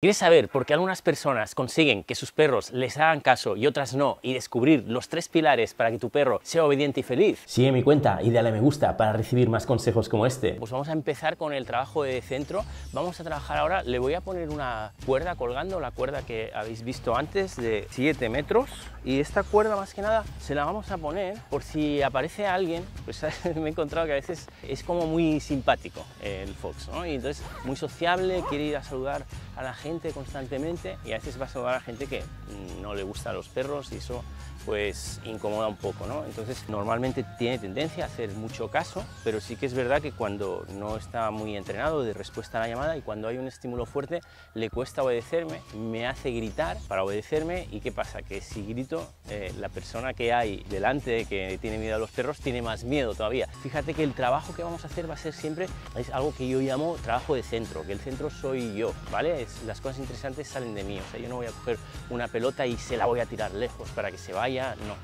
¿Quieres saber por qué algunas personas consiguen que sus perros les hagan caso y otras no? Y descubrir los 3 pilares para que tu perro sea obediente y feliz. Sigue mi cuenta y dale a me gusta para recibir más consejos como este. Pues vamos a empezar con el trabajo de centro. Vamos a trabajar ahora, le voy a poner una cuerda colgando, la cuerda que habéis visto antes de 7 metros. Y esta cuerda más que nada se la vamos a poner por si aparece alguien, pues me he encontrado que a veces es como muy simpático el Fox, ¿no? Y entonces muy sociable, quiere ir a saludar a la gente constantemente y a veces va a saludar a gente que no le gusta a los perros y eso pues incomoda un poco, ¿no? Entonces normalmente tiene tendencia a hacer mucho caso, pero sí que es verdad que cuando no está muy entrenado de respuesta a la llamada y cuando hay un estímulo fuerte le cuesta obedecerme, me hace gritar para obedecerme y ¿qué pasa? Que si grito la persona que hay delante que tiene miedo a los perros tiene más miedo todavía. Fíjate que el trabajo que vamos a hacer va a ser siempre, es algo que yo llamo trabajo de centro, que el centro soy yo, ¿vale? Las cosas interesantes salen de mí, o sea, yo no voy a coger una pelota y se la voy a tirar lejos para que se vaya, no,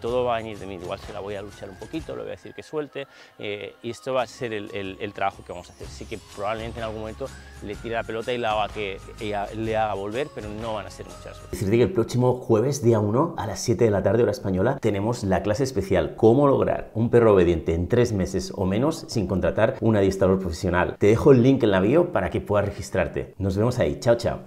todo va a venir de mí, igual se la voy a luchar un poquito, le voy a decir que suelte y esto va a ser el trabajo que vamos a hacer, así que probablemente en algún momento le tire la pelota y la haga que ella le haga volver, pero no van a ser muchas. Decirte que el próximo jueves, día 1, a las 7 de la tarde, hora española, tenemos la clase especial, cómo lograr un perro obediente en 3 meses o menos sin contratar un adiestrador profesional. Te dejo el link en la bio para que puedas registrarte. Nos vemos ahí. Chao, chao.